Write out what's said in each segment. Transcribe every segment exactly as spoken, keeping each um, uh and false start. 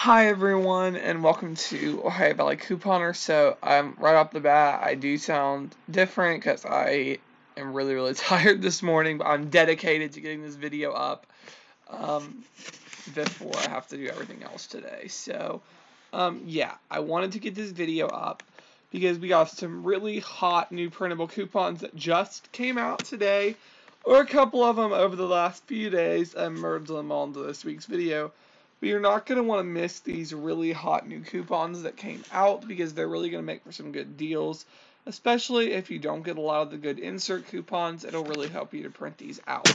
Hi everyone, and welcome to Ohio Valley Couponer. So, um, right off the bat, I do sound different because I am really, really tired this morning, but I'm dedicated to getting this video up um, before I have to do everything else today. So, um, yeah, I wanted to get this video up because we got some really hot new printable coupons that just came out today, or a couple of them over the last few days, and merged them onto this week's video. But you're not going to want to miss these really hot new coupons that came out because they're really going to make for some good deals, especially if you don't get a lot of the good insert coupons. It'll really help you to print these out.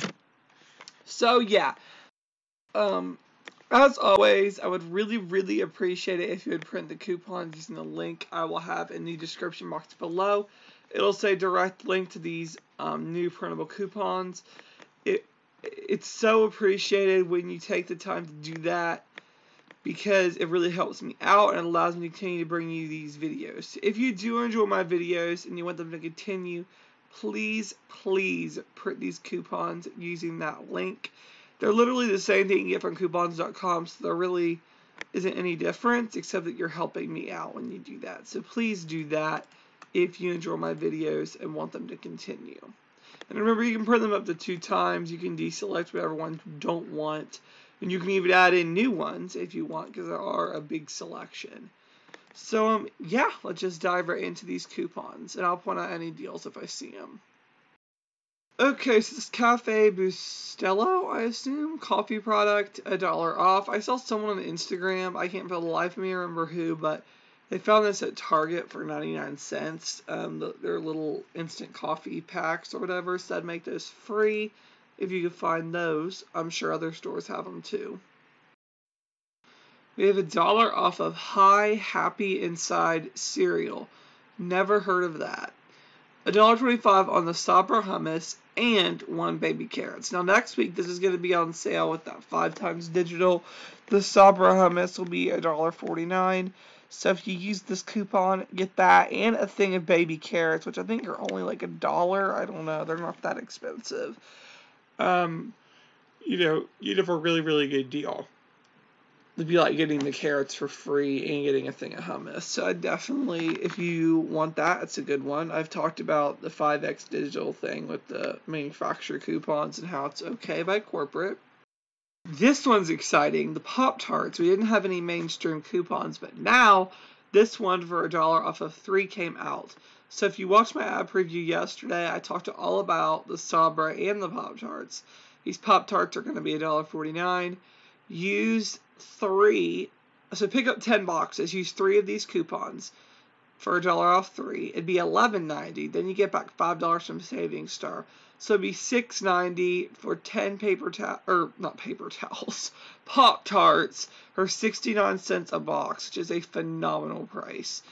So, yeah. Um, as always, I would really, really appreciate it if you would print the coupons using the link I will have in the description box below. It'll say direct link to these um, new printable coupons. It It's so appreciated when you take the time to do that because it really helps me out and allows me to continue to bring you these videos. If you do enjoy my videos and you want them to continue, please, please print these coupons using that link. They're literally the same thing you get from coupons dot com, so there really isn't any difference except that you're helping me out when you do that. So please do that if you enjoy my videos and want them to continue. And remember, you can print them up to two times. You can deselect whatever ones you don't want. And you can even add in new ones if you want, because there are a big selection. So, um, yeah, let's just dive right into these coupons. And I'll point out any deals if I see them. Okay, so this Cafe Bustelo, I assume, coffee product, a dollar off. I saw someone on Instagram. I can't for the life of me remember who, but they found this at Target for ninety-nine cents, um, the, their little instant coffee packs or whatever, so I'd make those free if you could find those. I'm sure other stores have them too. We have a dollar off of High Happy Inside cereal. Never heard of that. a dollar twenty-five on the Sabra hummus and one baby carrots. Now next week this is going to be on sale with that five times digital. The Sabra hummus will be a dollar forty-nine. So if you use this coupon, get that and a thing of baby carrots, which I think are only like a dollar. I don't know. They're not that expensive. Um, you know, you'd have a really, really good deal. It'd be like getting the carrots for free and getting a thing of hummus. So I definitely, if you want that, it's a good one. I've talked about the five X digital thing with the manufacturer coupons and how it's okay by corporate. This one's exciting, the Pop Tarts. We didn't have any mainstream coupons, but now this one for a dollar off of three came out. So if you watched my ad preview yesterday, I talked all about the Sabra and the Pop Tarts. These Pop Tarts are going to be a dollar forty-nine. Use three, so pick up ten boxes, use three of these coupons for a dollar off three. It'd be eleven ninety. Then you get back five dollars from Savings Star. So it'd be six ninety for ten paper towels, or not paper towels, Pop Tarts for sixty-nine cents a box, which is a phenomenal price.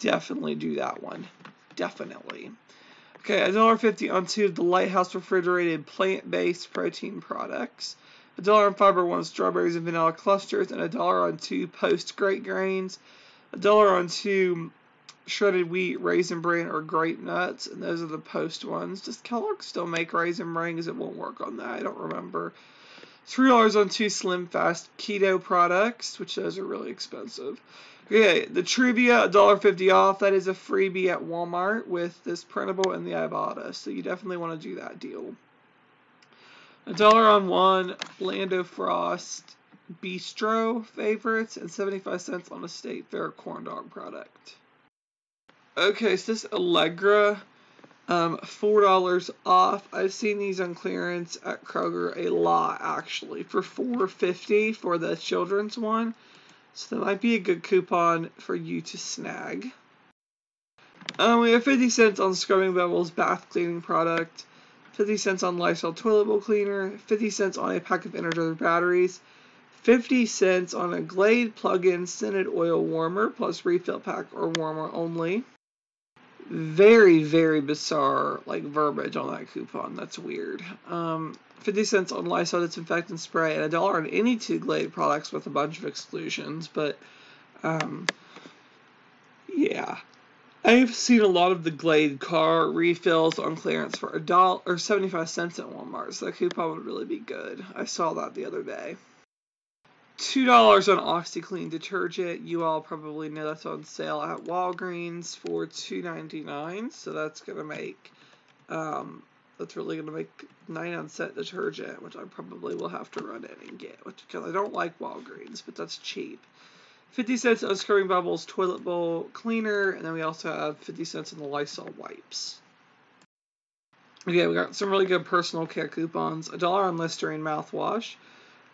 Definitely do that one. Definitely. Okay, a dollar fifty on two of the Lighthouse refrigerated plant-based protein products. A dollar on Fiber One strawberries and vanilla clusters, and a dollar on two Post Great Grains. A dollar on two Shredded Wheat, Raisin Bran, or Grape Nuts, and those are the Post ones. Does Kellogg still make Raisin Bran? Because it won't work on that. I don't remember. three dollars on two Slim Fast Keto products, which those are really expensive. Okay, the Trivia, a dollar fifty off. That is a freebie at Walmart with this printable and the Ibotta, so you definitely want to do that deal. A dollar on one Land O'Frost Bistro favorites, and seventy-five cents on a State Fair corn dog product. Okay, so this Allegra, um, four dollars off. I've seen these on clearance at Kroger a lot, actually, for four fifty for the children's one. So that might be a good coupon for you to snag. Um, we have fifty cents on Scrubbing Bubbles bath cleaning product, fifty cents on Lysol toilet bowl cleaner, fifty cents on a pack of Energizer batteries, fifty cents on a Glade plug-in scented oil warmer plus refill pack or warmer only. Very, very bizarre, like, verbiage on that coupon. That's weird. Um, fifty cents on Lysol disinfectant spray, and a dollar on any two Glade products with a bunch of exclusions. But, um, yeah. I've seen a lot of the Glade car refills on clearance for a dollar or seventy-five cents at Walmart, so that coupon would really be good. I saw that the other day. two dollars on OxyClean detergent. You all probably know that's on sale at Walgreens for two ninety-nine. So that's going to make, um, that's really going to make ninety-nine cent detergent, which I probably will have to run in and get, which, because I don't like Walgreens, but that's cheap. fifty cents on Scrubbing Bubbles toilet bowl cleaner, and then we also have fifty cents on the Lysol wipes. Okay, we got some really good personal care coupons. A dollar on Listerine mouthwash.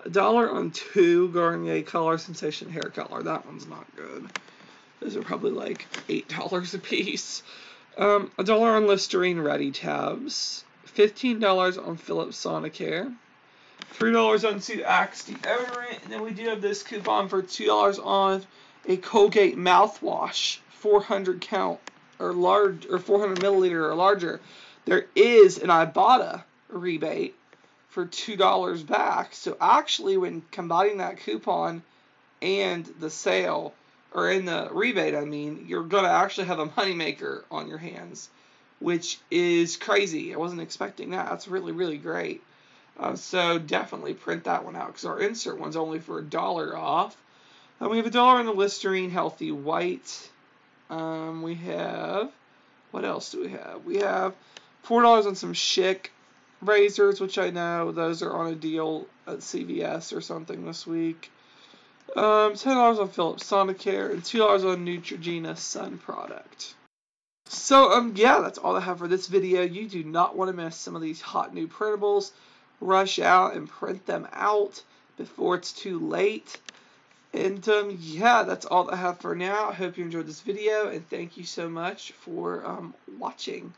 A dollar on two Garnier Color Sensation hair color. That one's not good. Those are probably like eight dollars a piece. Um, a dollar on Listerine Ready Tabs. fifteen dollars on Philips Sonicare. three dollars on Seed Axe deodorant. And then we do have this coupon for two dollars on a Colgate mouthwash. four hundred count or large, or four hundred milliliter or larger. There is an Ibotta rebate for two dollars back. So actually, when combining that coupon and the sale, or in the rebate, I mean, you're going to actually have a moneymaker on your hands, which is crazy. I wasn't expecting that. That's really, really great. Uh, so definitely print that one out, because our insert one's only for a dollar off. And we have a dollar on the Listerine Healthy White. Um, we have, what else do we have? We have four dollars on some Schick razors, which I know those are on a deal at C V S or something this week. Um, ten dollars on Philips Sonicare, and two dollars on Neutrogena Sun product. So, um, yeah, that's all I have for this video. You do not want to miss some of these hot new printables. Rush out and print them out before it's too late. And, um, yeah, that's all I have for now. I hope you enjoyed this video, and thank you so much for um, watching.